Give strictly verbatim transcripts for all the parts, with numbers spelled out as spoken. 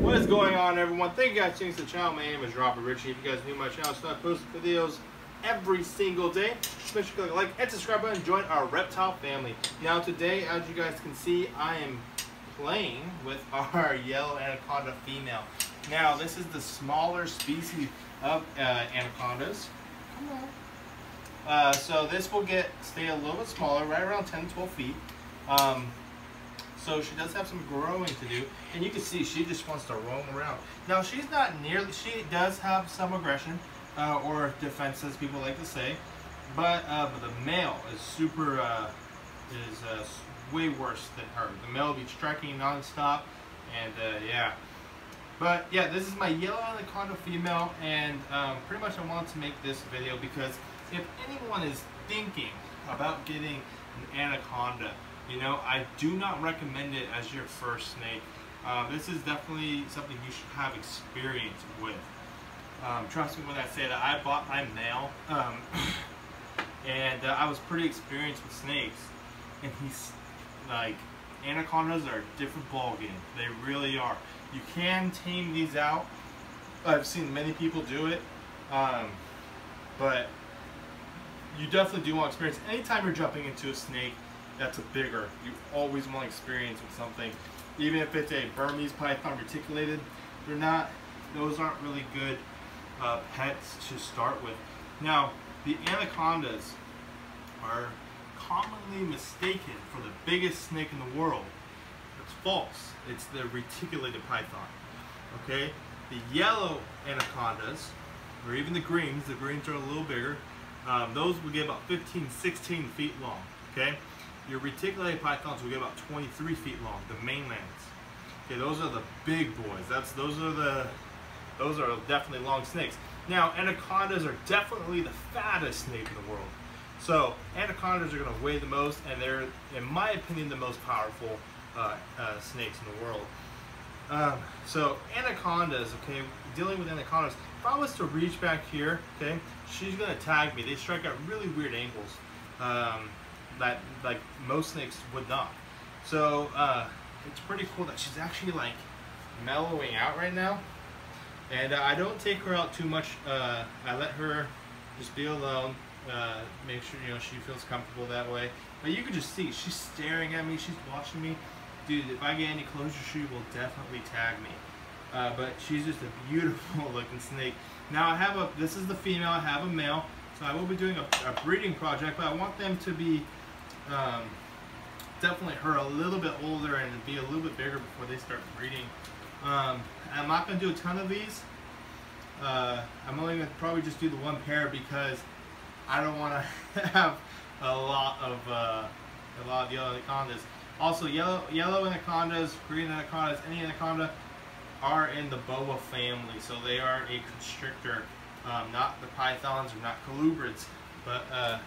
What is going on, everyone? Thank you guys for tuning to the channel. My name is Robert Richie. If you guys are new to my channel, so I post videos every single day. Just make sure you click like and subscribe button and join our reptile family. Now today, as you guys can see, I am playing with our yellow anaconda female. Now this is the smaller species of uh, anacondas. Uh, so this will get stay a little bit smaller, right around ten to twelve feet. Um, So she does have some growing to do, and you can see she just wants to roam around. Now she's not nearly, she does have some aggression uh, or defense, as people like to say, but, uh, but the male is super, uh, is uh, way worse than her. The male will be striking nonstop, and uh, yeah. But yeah, this is my yellow anaconda female, and um, pretty much I wanted to make this video because if anyone is thinking about getting an anaconda, you know, I do not recommend it as your first snake. Uh, this is definitely something you should have experience with. Um, trust me when I say that. I bought my male, um, and uh, I was pretty experienced with snakes. And he's like, anacondas are a different ballgame. They really are. You can tame these out. I've seen many people do it, um, but you definitely do want experience. Anytime you're jumping into a snake that's a bigger, you always want experience with something. Even if it's a Burmese python reticulated, they're not, those aren't really good uh, pets to start with. Now, the anacondas are commonly mistaken for the biggest snake in the world. It's false. It's the reticulated python, okay? The yellow anacondas, or even the greens, the greens are a little bigger, um, those will get about fifteen, sixteen feet long, okay? Your reticulated pythons will get about twenty-three feet long, the mainlands. Okay, those are the big boys. That's those are the those are definitely long snakes. Now, anacondas are definitely the fattest snake in the world. So, anacondas are going to weigh the most, and they're, in my opinion, the most powerful uh, uh, snakes in the world. Um, so, anacondas. Okay, dealing with anacondas. If I was to reach back here, okay, she's going to tag me. They strike at really weird angles. Um, that like most snakes would not. So uh, it's pretty cool that she's actually like mellowing out right now, and uh, I don't take her out too much. uh, I let her just be alone, uh, make sure, you know, she feels comfortable that way. But you can just see she's staring at me, she's watching me. Dude, if I get any closer, she will definitely tag me. Uh, but she's just a beautiful looking snake. Now I have a, this is the female, I have a male, so I will be doing a, a breeding project, but I want them to be Um, definitely her a little bit older and be a little bit bigger before they start breeding. Um, I'm not going to do a ton of these. Uh, I'm only going to probably just do the one pair because I don't want to have a lot of uh, a lot of yellow anacondas. Also, yellow yellow anacondas, green anacondas, any anaconda are in the boa family, so they are a constrictor, um, not the pythons or not colubrids, but. Uh,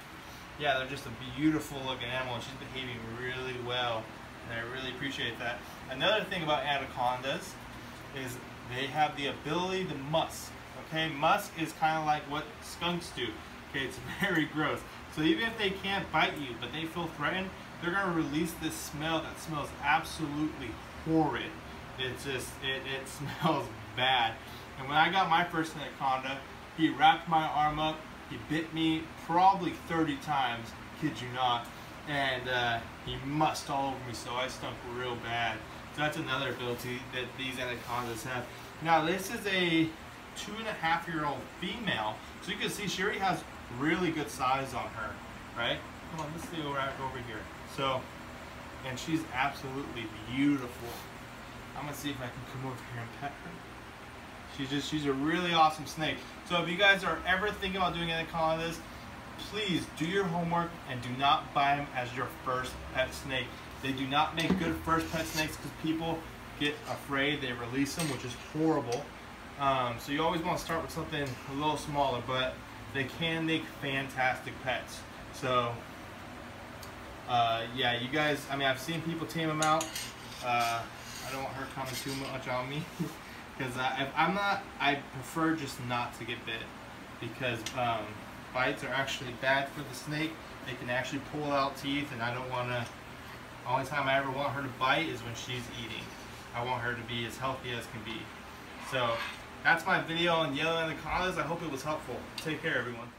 Yeah, they're just a beautiful looking animal, and she's behaving really well, and I really appreciate that. Another thing about anacondas is they have the ability to musk, okay? Musk is kind of like what skunks do, okay? It's very gross. So even if they can't bite you, but they feel threatened, they're gonna release this smell that smells absolutely horrid. It's just, it, it smells bad. And when I got my first anaconda, he wrapped my arm up. He bit me probably thirty times, kid you not, and uh, he musked all over me, so I stunk real bad. So that's another ability that these anacondas have. Now this is a two and a half year old female, so you can see she already has really good size on her, right? Come on, let's see right over here. So, and she's absolutely beautiful. I'm gonna see if I can come over here and pet her. She's just, she's a really awesome snake. So if you guys are ever thinking about doing anacondas, please do your homework and do not buy them as your first pet snake. They do not make good first pet snakes because people get afraid, they release them, which is horrible. Um, so you always want to start with something a little smaller, but they can make fantastic pets. So uh, yeah, you guys, I mean, I've seen people tame them out. Uh, I don't want her coming too much on me. Because I'm not, I prefer just not to get bit, because um, bites are actually bad for the snake. They can actually pull out teeth, and I don't want to, Only time I ever want her to bite is when she's eating. I want her to be as healthy as can be. So that's my video on yellow anacondas. I hope it was helpful. Take care, everyone.